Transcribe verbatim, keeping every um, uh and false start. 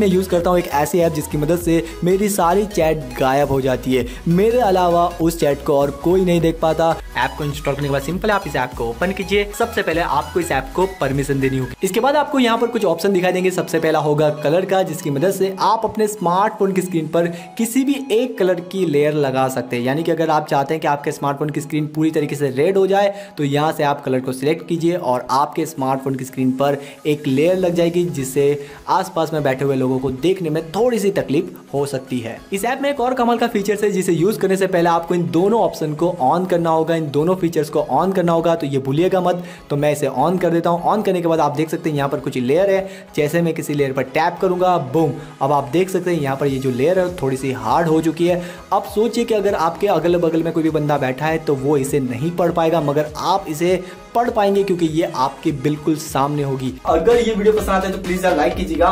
मैं यूज़ करता हूँ एक ऐसी ऐप जिसकी मदद से मेरी सारी चैट गायब हो जाती है। मेरे अलावा उस चैट को और कोई नहीं देख पाता। ऐप को इंस्टॉल करने के बाद सिंपल आप इस ऐप को ओपन कीजिए। सबसे पहले आपको इस ऐप को परमिशन देनी होगी। इसके बाद आपको यहाँ पर कुछ ऑप्शन दिखाई देंगे। सबसे पहला होगा कलर का, जिसकी मदद से आप अपने स्मार्टफोन की स्क्रीन पर किसी भी एक कलर की लेयर लगा सकते हैं। यानी कि अगर आप चाहते हैं कि आपके स्मार्टफोन की स्क्रीन पूरी तरीके से रेड हो जाए तो यहाँ से आप कलर को सिलेक्ट कीजिए और आपके स्मार्टफोन की स्क्रीन पर एक लेयर लग जाएगी, जिससे आसपास में बैठे हुए लोगों को देखने में थोड़ी सी तकलीफ हो सकती है। इस ऐप में एक और कमाल का फीचर्स है, जिसे यूज करने से पहले आपको इन दोनों ऑप्शन को ऑन करना होगा, इन दोनों फीचर्स को ऑन करना होगा। तो ये भूलिएगा मत। तो मैं इसे ऑन कर देता हूँ। ऑन करने के बाद आप देख सकते हैं यहाँ पर कुछ लेयर है। जैसे मैं किसी लेयर पर टैप करूंगा, बूम, अब आप देख सकते हैं यहाँ पर ये जो लेयर है थोड़ी सी हार्ड हो चुकी है। अब सोचिए कि अगर आपके अगल बगल में कोई भी बंदा बैठा है तो वो इसे नहीं पढ़ पाएगा, मगर आप इसे पढ़ पाएंगे क्योंकि ये आपके बिल्कुल सामने होगी। अगर ये वीडियो पसंद आता है तो प्लीज लाइक कीजिएगा।